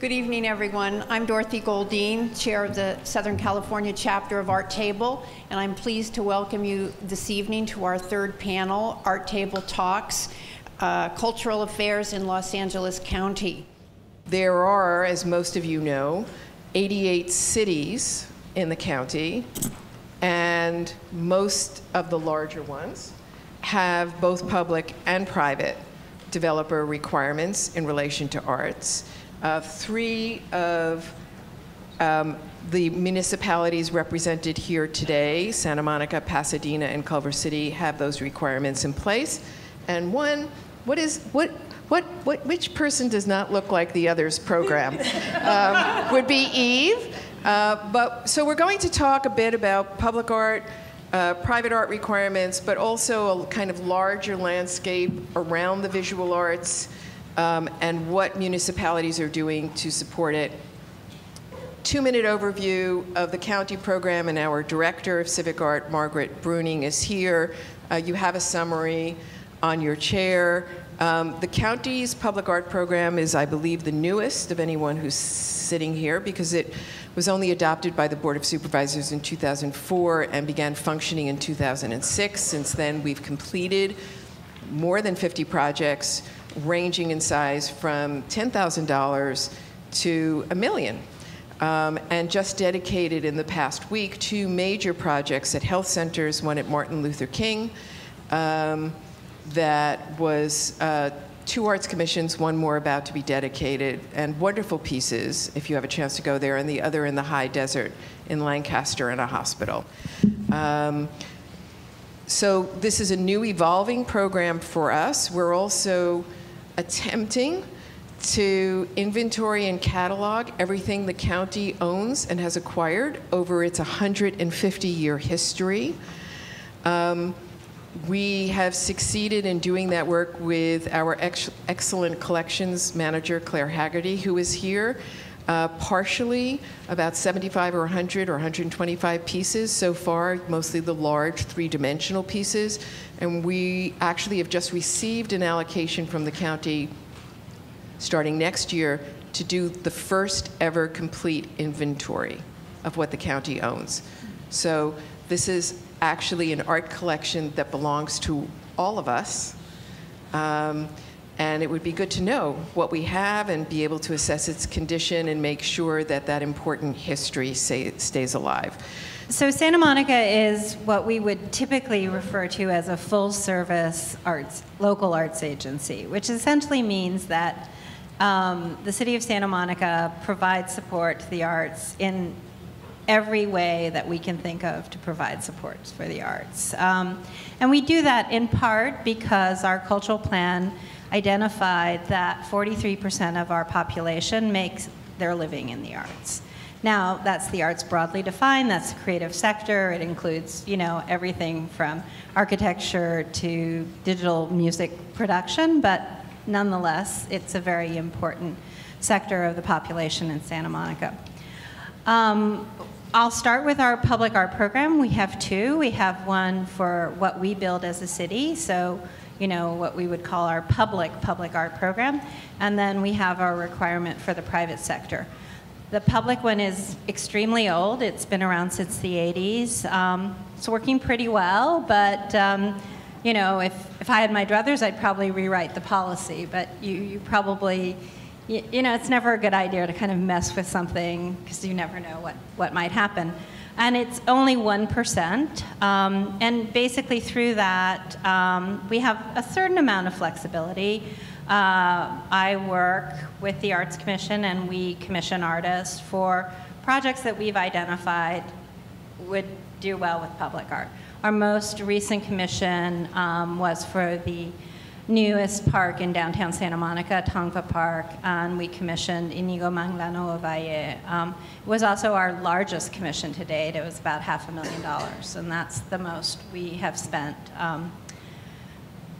Good evening, everyone. I'm Dorothy Goldeen, Chair of the Southern California Chapter of Art Table, and I'm pleased to welcome you this evening to our third panel, Art Table Talks, Cultural Affairs in Los Angeles County. There are, as most of you know, 88 cities in the county, and most of the larger ones have both public and private developer requirements in relation to arts. Three of the municipalities represented here today, Santa Monica, Pasadena, and Culver City, have those requirements in place. And one, which person does not look like the others program would be Eve. So we're going to talk a bit about public art, private art requirements, but also a kind of larger landscape around the visual arts and what municipalities are doing to support it. 2-minute overview of the county program, and our director of civic art, Margaret Bruning, is here. You have a summary on your chair. The county's public art program is, I believe, the newest of anyone who's sitting here, because it was only adopted by the Board of Supervisors in 2004 and began functioning in 2006. Since then, we've completed more than 50 projects, ranging in size from $10,000 to $1 million, and just dedicated in the past week 2 major projects at health centers, one at Martin Luther King, that was 2 arts commissions, one more about to be dedicated, and wonderful pieces if you have a chance to go there, and the other in the high desert in Lancaster in a hospital. So this is a new evolving program for us. We're also attempting to inventory and catalog everything the county owns and has acquired over its 150-year history. We have succeeded in doing that work with our excellent collections manager, Claire Haggerty, who is here. Partially, about 75 or 100 or 125 pieces so far, mostly the large 3-dimensional pieces. And we actually have just received an allocation from the county starting next year to do the first ever complete inventory of what the county owns. So this is actually an art collection that belongs to all of us, and it would be good to know what we have and be able to assess its condition and make sure that that important history stays alive. So Santa Monica is what we would typically refer to as a full-service arts, local arts agency, which essentially means that the city of Santa Monica provides support to the arts in every way that we can think of to provide support for the arts. And we do that in part because our cultural plan identified that 43% of our population makes their living in the arts. Now, that's the arts broadly defined, that's the creative sector, it includes, you know, everything from architecture to digital music production, but nonetheless, it's a very important sector of the population in Santa Monica. I'll start with our public art program. We have 2. We have one for what we build as a city, so you know, what we would call our public art program, and then we have our requirement for the private sector. The public one is extremely old. It's been around since the 80s. It's working pretty well, but you know, if I had my druthers, I'd probably rewrite the policy, but you probably, you know, it's never a good idea to kind of mess with something because you never know what might happen. And it's only 1%. And basically through that, we have a certain amount of flexibility. I work with the Arts Commission, and we commission artists for projects that we've identified would do well with public art. Our most recent commission was for the newest park in downtown Santa Monica, Tongva Park, and we commissioned Inigo Manglano Ovalle. It was also our largest commission to date. It was about $500,000, and that's the most we have spent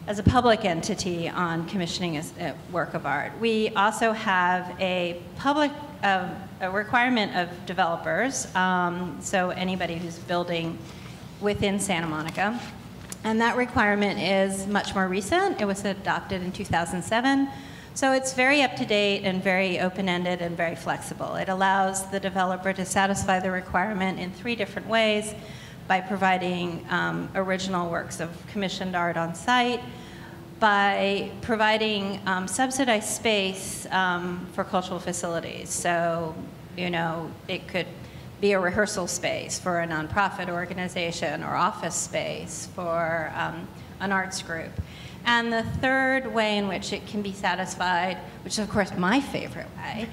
as a public entity on commissioning a work of art. We also have a requirement of developers, so anybody who's building within Santa Monica. And that requirement is much more recent. It was adopted in 2007. So it's very up-to-date and very open-ended and very flexible. It allows the developer to satisfy the requirement in three different ways: by providing original works of commissioned art on site, by providing subsidized space for cultural facilities. So, you know, it could be a rehearsal space for a nonprofit organization, or office space for an arts group. And the third way in which it can be satisfied, which is of course my favorite way,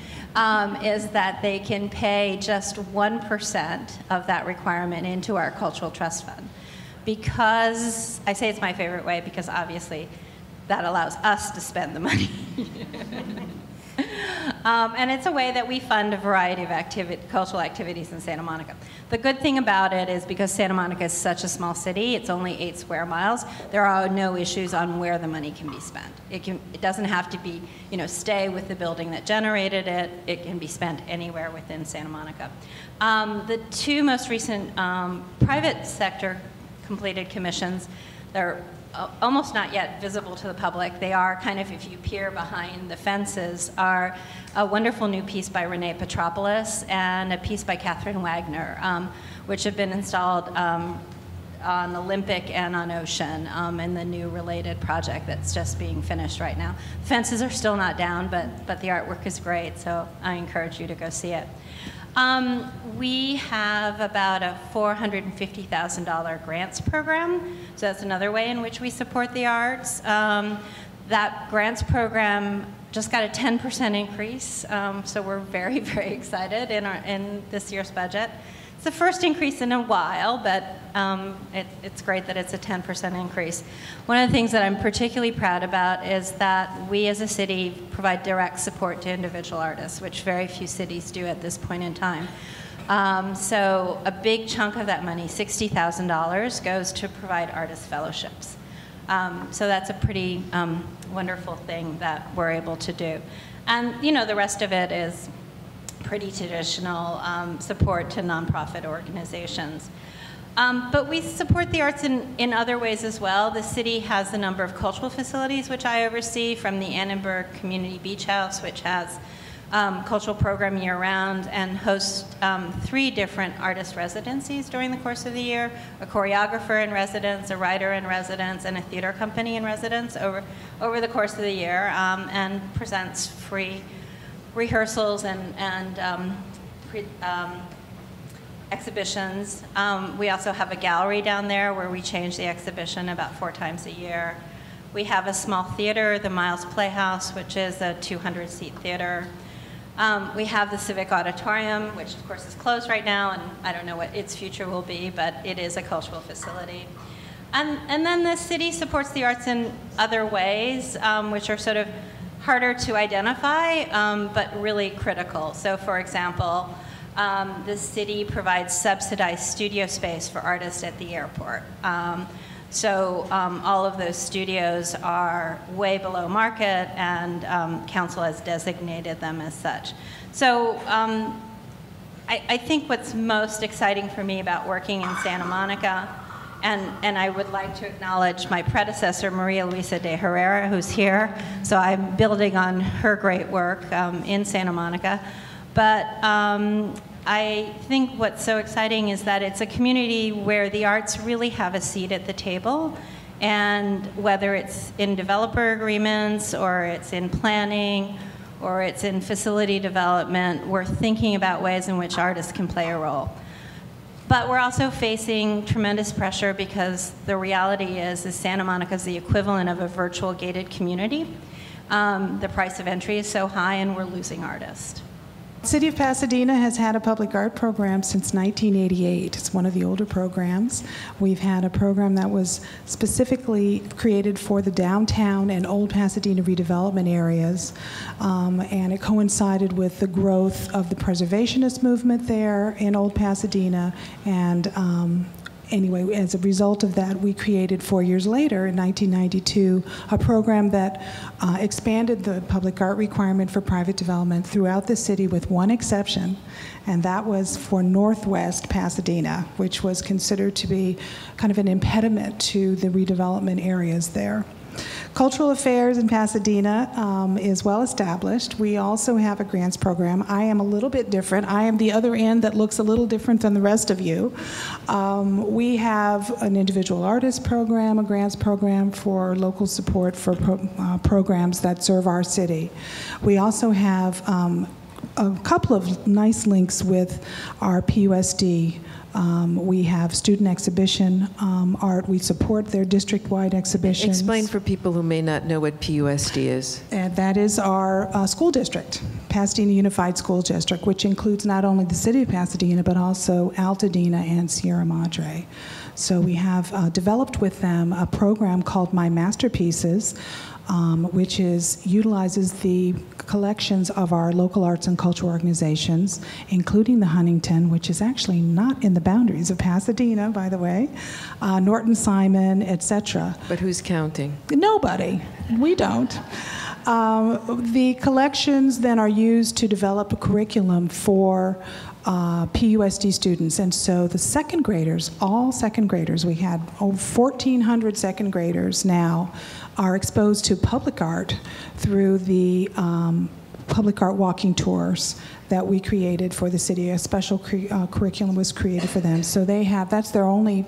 is that they can pay just 1% of that requirement into our cultural trust fund. Because, I say it's my favorite way because obviously that allows us to spend the money. And it's a way that we fund a variety of cultural activities in Santa Monica. The good thing about it is because Santa Monica is such a small city, it's only 8 square miles, there are no issues on where the money can be spent. It doesn't have to be, you know, stay with the building that generated it. It can be spent anywhere within Santa Monica. The two most recent private sector completed commissions, they're almost not yet visible to the public. They are kind of, if you peer behind the fences, are a wonderful new piece by Renee Petropoulos and a piece by Catherine Wagner, which have been installed on Olympic and on Ocean in the new related project that's just being finished right now. Fences are still not down, but the artwork is great, so I encourage you to go see it. We have about a $450,000 grants program, so that's another way in which we support the arts. That grants program just got a 10% increase, so we're very, very excited in this year's budget. It's the first increase in a while, but it's great that it's a 10% increase. One of the things that I'm particularly proud about is that we as a city provide direct support to individual artists, which very few cities do at this point in time. So a big chunk of that money, $60,000, goes to provide artist fellowships. So that's a pretty wonderful thing that we're able to do. And, you know, the rest of it is pretty traditional support to nonprofit organizations. But we support the arts in other ways as well. The city has a number of cultural facilities which I oversee, from the Annenberg Community Beach House, which has cultural program year-round and hosts 3 different artist residencies during the course of the year: a choreographer in residence, a writer in residence, and a theater company in residence over the course of the year, and presents free rehearsals and exhibitions. We also have a gallery down there where we change the exhibition about 4 times a year. We have a small theater, the Miles Playhouse, which is a 200-seat theater. We have the Civic Auditorium, which of course is closed right now, and I don't know what its future will be, but it is a cultural facility. And then the city supports the arts in other ways, which are sort of harder to identify, but really critical. So for example, the city provides subsidized studio space for artists at the airport. So all of those studios are way below market, and council has designated them as such. So I think what's most exciting for me about working in Santa Monica, and I would like to acknowledge my predecessor, Maria Luisa de Herrera, who's here. So I'm building on her great work in Santa Monica. But I think what's so exciting is that it's a community where the arts really have a seat at the table. And whether it's in developer agreements, or it's in planning, or it's in facility development, we're thinking about ways in which artists can play a role. But we're also facing tremendous pressure, because the reality is Santa Monica is the equivalent of a virtual gated community. The price of entry is so high, and we're losing artists. The City of Pasadena has had a public art program since 1988. It's one of the older programs. We've had a program that was specifically created for the downtown and old Pasadena redevelopment areas, and it coincided with the growth of the preservationist movement there in old Pasadena, and anyway, as a result of that, we created 4 years later, in 1992, a program that expanded the public art requirement for private development throughout the city, with one exception, and that was for Northwest Pasadena, which was considered to be kind of an impediment to the redevelopment areas there. Cultural affairs in Pasadena is well established. We also have a grants program. I am a little bit different. I am the other end that looks a little different than the rest of you. We have an individual artist program, a grants program for local support for programs that serve our city. We also have a couple of nice links with our PUSD. We have student exhibition art. We support their district-wide exhibitions. Explain for people who may not know what PUSD is. And that is our school district, Pasadena Unified School District, which includes not only the city of Pasadena, but also Altadena and Sierra Madre. So we have developed with them a program called My Masterpieces, which utilizes the collections of our local arts and cultural organizations, including the Huntington, which is actually not in the boundaries of Pasadena, by the way, Norton Simon, etc. But who's counting? Nobody. We don't. The collections then are used to develop a curriculum for PUSD students, and so the second graders, all second graders, we had over 1,400 second graders now, are exposed to public art through the public art walking tours that we created for the city. A special curriculum was created for them, so they have, that's their only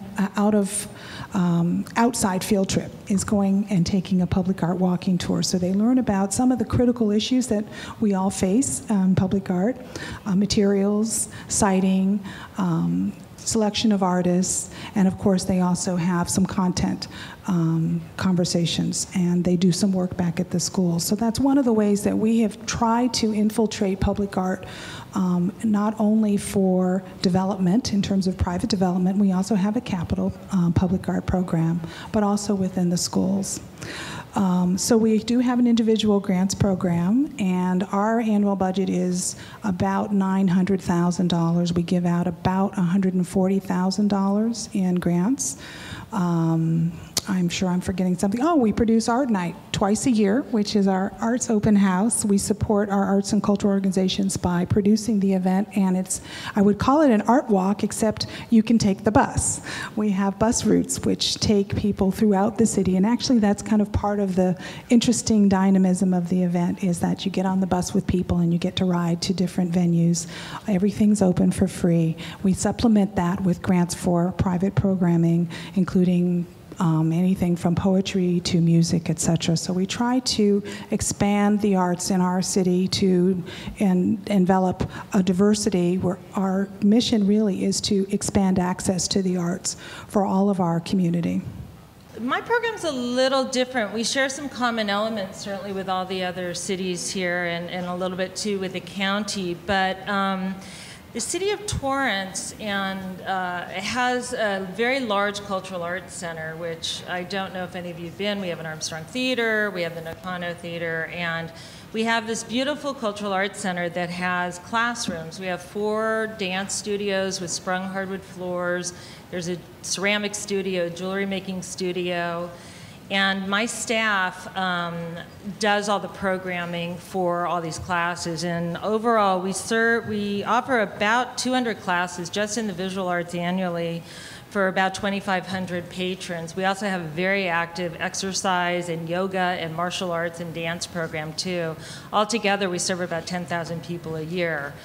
outside field trip, is going and taking a public art walking tour. So they learn about some of the critical issues that we all face in public art, materials, sighting, selection of artists, and of course they also have some content conversations, and they do some work back at the school. So that's one of the ways that we have tried to infiltrate public art, not only for development in terms of private development, we also have a capital public art program, but also within the schools. So we do have an individual grants program, and our annual budget is about $900,000. We give out about $140,000 in grants. I'm sure I'm forgetting something. Oh, we produce Art Night twice a year, which is our arts open house. We support our arts and cultural organizations by producing the event, and it's, I would call it an art walk, except you can take the bus. We have bus routes which take people throughout the city, and actually that's kind of part of the interesting dynamism of the event, is that you get on the bus with people and you get to ride to different venues. Everything's open for free. We supplement that with grants for private programming, including anything from poetry to music, etc. So we try to expand the arts in our city to envelop a diversity, where our mission really is to expand access to the arts for all of our community. My program's a little different. We share some common elements, certainly with all the other cities here, and a little bit too with the county, but the city of Torrance has a very large cultural arts center, which I don't know if any of you have been. We have an Armstrong Theater, we have the Nakano Theater, and we have this beautiful cultural arts center that has classrooms. We have 4 dance studios with sprung hardwood floors. There's a ceramic studio, jewelry making studio. And my staff does all the programming for all these classes. And overall, we offer about 200 classes just in the visual arts annually for about 2,500 patrons. We also have a very active exercise and yoga and martial arts and dance program too. Altogether, we serve about 10,000 people a year.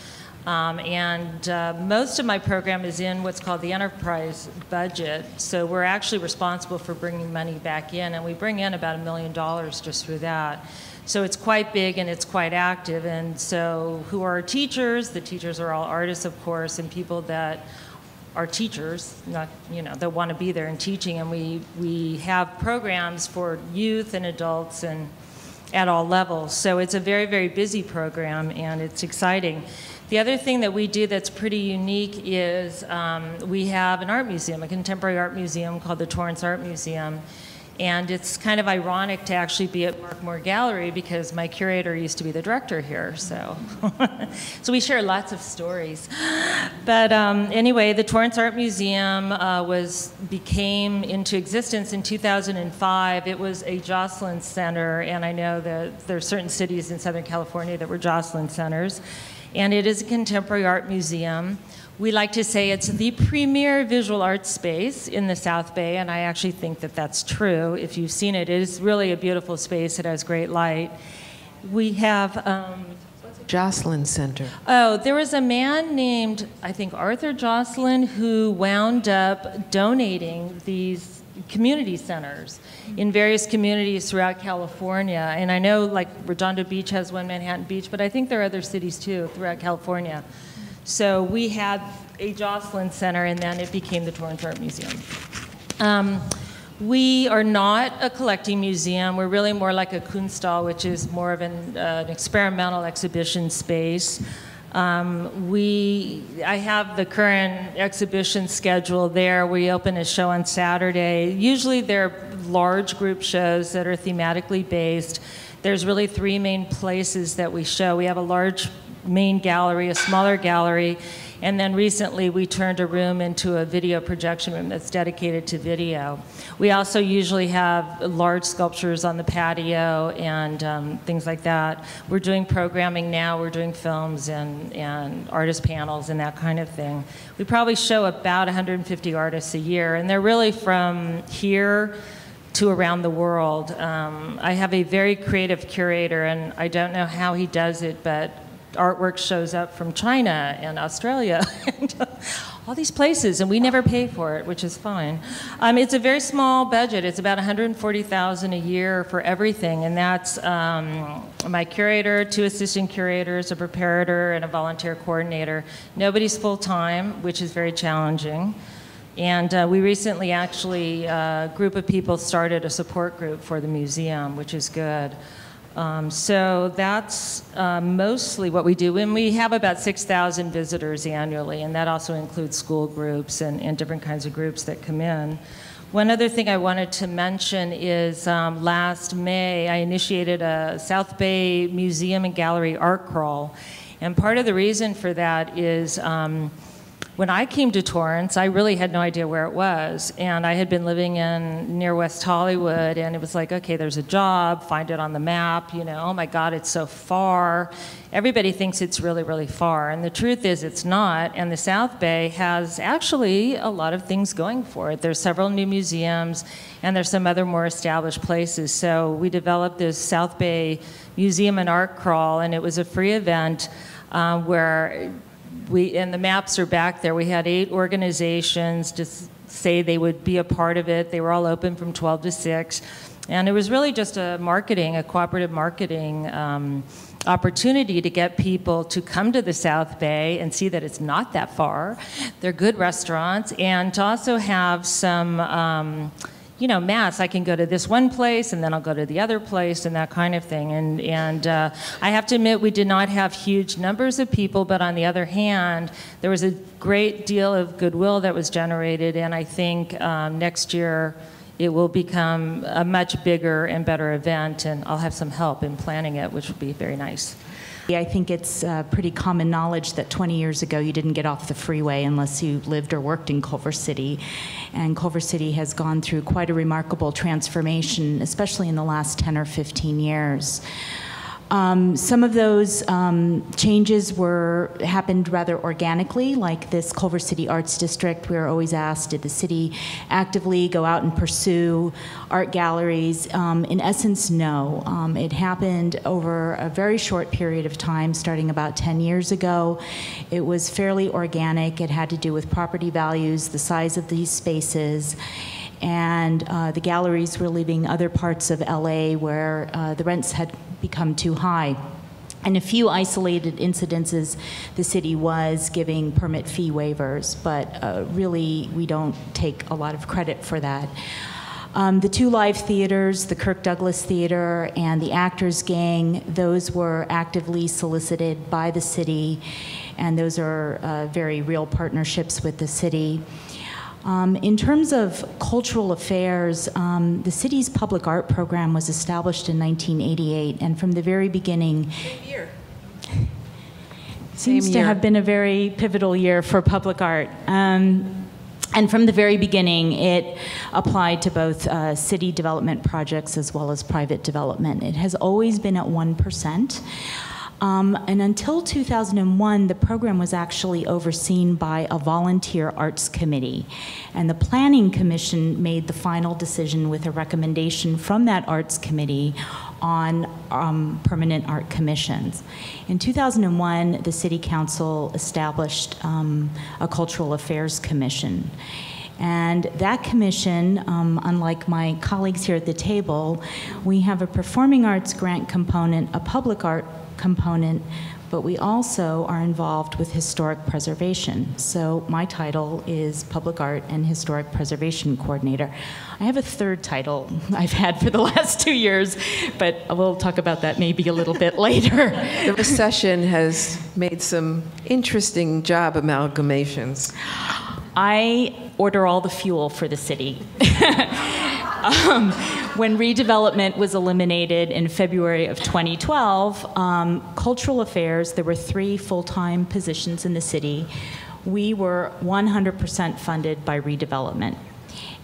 Most of my program is in what's called the enterprise budget, so we're actually responsible for bringing money back in, and we bring in about $1 million just through that. So it's quite big and it's quite active. And so who are our teachers? The teachers are all artists, of course, and people that are teachers, not, you know, that want to be there and teaching. And we have programs for youth and adults and at all levels. So it's a very, very busy program, and it's exciting. The other thing that we do that's pretty unique is we have an art museum, a contemporary art museum called the Torrance Art Museum. And it's kind of ironic to actually be at Mark Moore Gallery, because my curator used to be the director here, so. So we share lots of stories. But anyway, the Torrance Art Museum became into existence in 2005. It was a Joslyn Center, and I know that there are certain cities in Southern California that were Joslyn Centers. and it is a contemporary art museum. We like to say it's the premier visual arts space in the South Bay, and I actually think that that's true. If you've seen it, it is really a beautiful space. It has great light. We have Joslyn Center. Oh, there was a man named, I think, Arthur Joslyn, who wound up donating these community centers in various communities throughout California. And I know, like, Redondo Beach has one, Manhattan Beach, but I think there are other cities, too, throughout California. So we had a Joslyn Center, and then it became the Torrance Art Museum. We are not a collecting museum. We're really more like a Kunsthalle, which is more of an experimental exhibition space. I have the current exhibition schedule there. We open a show on Saturday. Usually they're large group shows that are thematically based. There's really three main places that we show. We have a large main gallery, a smaller gallery, and then recently we turned a room into a video projection room that's dedicated to video. We also usually have large sculptures on the patio and things like that. We're doing programming now. We're doing films and artist panels and that kind of thing. We probably show about 150 artists a year, and they're really from here to around the world. I have a very creative curator, and I don't know how he does it, but artwork shows up from China and Australia and all these places, and we never pay for it, which is fine. It's a very small budget. It's about $140,000 a year for everything, and that's my curator, two assistant curators, a preparator, and a volunteer coordinator. Nobody's full-time, which is very challenging. And we recently actually, a group of people started a support group for the museum, which is good. So that's mostly what we do. And we have about 6,000 visitors annually, and that also includes school groups and different kinds of groups that come in. One other thing I wanted to mention is last May, I initiated a South Bay Museum and Gallery art crawl. And part of the reason for that is when I came to Torrance, I really had no idea where it was, and I had been living near West Hollywood, and it was like, okay, there's a job, find it on the map, you know, oh my God, it's so far. Everybody thinks it's really, really far, and the truth is it's not, and the South Bay has actually a lot of things going for it. There's several new museums, and there's some other more established places, so we developed this South Bay Museum and Art Crawl, and it was a free event where and the maps are back there. We had 8 organizations just say they would be a part of it. They were all open from 12 to 6. And it was really just a cooperative marketing opportunity to get people to come to the South Bay and see that it's not that far. They're good restaurants. And to also have some, you know, mass. I can go to this one place, and then I'll go to the other place, and that kind of thing. And I have to admit, we did not have huge numbers of people, but on the other hand, there was a great deal of goodwill that was generated, and I think next year it will become a much bigger and better event, and I'll have some help in planning it, which will be very nice. Yeah, I think it's pretty common knowledge that 20 years ago you didn't get off the freeway unless you lived or worked in Culver City. And Culver City has gone through quite a remarkable transformation, especially in the last 10 or 15 years. Some of those changes happened rather organically, like this Culver City Arts District. We were always asked, did the city actively go out and pursue art galleries? In essence, no. It happened over a very short period of time, starting about 10 years ago. It was fairly organic. It had to do with property values, the size of these spaces. And the galleries were leaving other parts of LA where the rents had become too high. In a few isolated incidences, the city was giving permit fee waivers, but really we don't take a lot of credit for that. The two live theaters, the Kirk Douglas Theater and the Actors Gang, those were actively solicited by the city, and those are very real partnerships with the city. In terms of cultural affairs, the city's public art program was established in 1988, and from the very beginning, it seems to have been a very pivotal year for public art. And from the very beginning, it applied to both city development projects as well as private development. It has always been at 1%. And until 2001, the program was actually overseen by a volunteer arts committee. And the Planning Commission made the final decision with a recommendation from that arts committee on permanent art commissions. In 2001, the City Council established a Cultural Affairs Commission. And that commission, unlike my colleagues here at the table, we have a performing arts grant component, a public art component, but we also are involved with historic preservation. So my title is Public Art and Historic Preservation Coordinator. I have a third title I've had for the last 2 years, but we'll talk about that maybe a little bit later. The recession has made some interesting job amalgamations. I order all the fuel for the city. When redevelopment was eliminated in February of 2012, cultural affairs, there were 3 full-time positions in the city. We were 100% funded by redevelopment.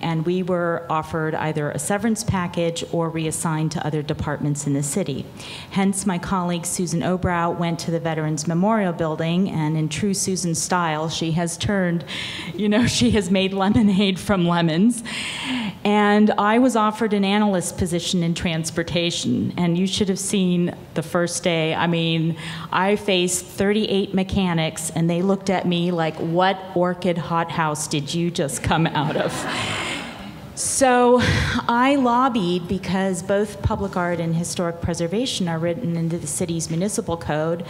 And we were offered either a severance package or reassigned to other departments in the city. Hence, my colleague Susan Obrow went to the Veterans Memorial Building, and in true Susan style, she has turned, you know, she has made lemonade from lemons. And I was offered an analyst position in transportation, and you should have seen the first day. I mean, I faced 38 mechanics, and they looked at me like, what orchid hothouse did you just come out of? So I lobbied because both public art and historic preservation are written into the city's municipal code.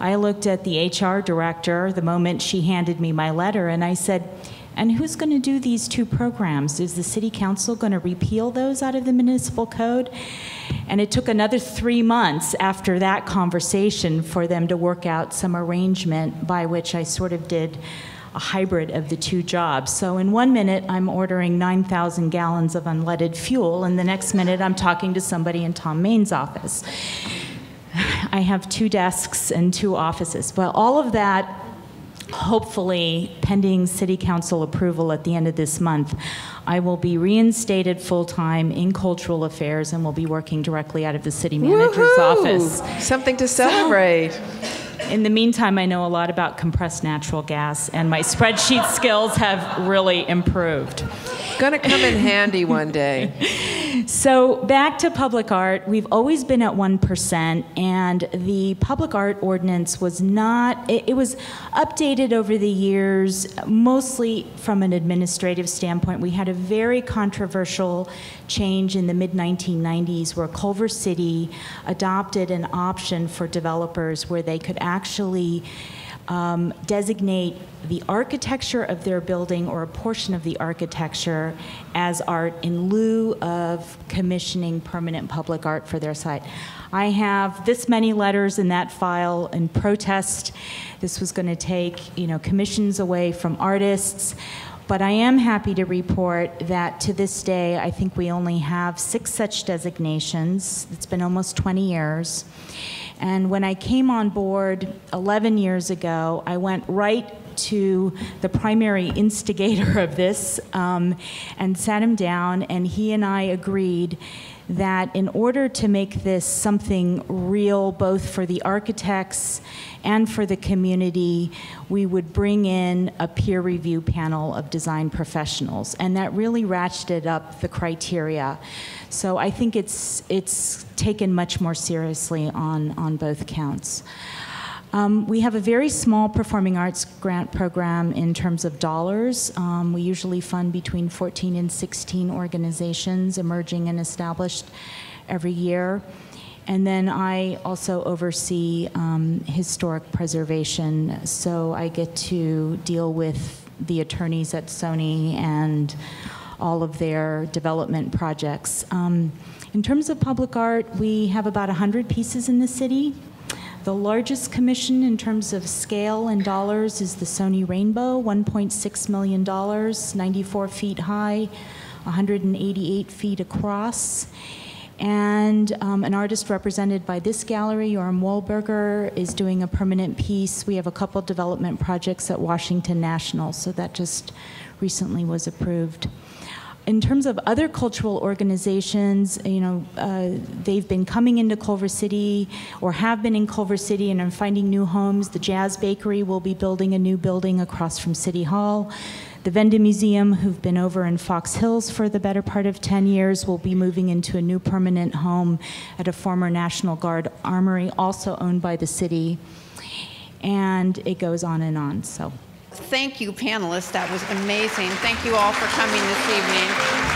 I looked at the HR director the moment she handed me my letter, and I said, and who's going to do these 2 programs? Is the city council going to repeal those out of the municipal code? And it took another 3 months after that conversation for them to work out some arrangement by which I sort of did a hybrid of the 2 jobs. So in 1 minute, I'm ordering 9,000 gallons of unleaded fuel, and the next minute, I'm talking to somebody in Tom Main's office. I have 2 desks and 2 offices. Well, all of that, hopefully, pending City Council approval at the end of this month, I will be reinstated full-time in cultural affairs and will be working directly out of the city manager's office. Something to celebrate. In the meantime, I know a lot about compressed natural gas, and my spreadsheet skills have really improved. Gonna come in handy one day. So back to public art, we've always been at 1%, and the public art ordinance was not, it was updated over the years, mostly from an administrative standpoint. We had a very controversial change in the mid-1990s where Culver City adopted an option for developers where they could actually designate the architecture of their building or a portion of the architecture as art in lieu of commissioning permanent public art for their site. I have this many letters in that file in protest. This was going to take, you know, commissions away from artists. But I am happy to report that to this day, I think we only have 6 such designations. It's been almost 20 years. And when I came on board 11 years ago, I went right to the primary instigator of this and sat him down, and he and I agreed that in order to make this something real, both for the architects and for the community, we would bring in a peer review panel of design professionals. And that really ratcheted up the criteria. So I think it's taken much more seriously on both counts. We have a very small performing arts grant program in terms of dollars. We usually fund between 14 and 16 organizations, emerging and established, every year. And then I also oversee historic preservation, so I get to deal with the attorneys at Sony and all of their development projects. In terms of public art, we have about 100 pieces in the city. The largest commission in terms of scale and dollars is the Sony Rainbow, $1.6 million, 94 feet high, 188 feet across. And an artist represented by this gallery, Joram Wohlberger, is doing a permanent piece. We have a couple development projects at Washington National, so that just recently was approved. In terms of other cultural organizations, they've been coming into Culver City or have been in Culver City and are finding new homes. The Jazz Bakery will be building a new building across from City Hall. The Venda Museum, who've been over in Fox Hills for the better part of 10 years, will be moving into a new permanent home at a former National Guard armory, also owned by the city. And it goes on and on. So. Thank you, panelists. That was amazing. Thank you all for coming this evening.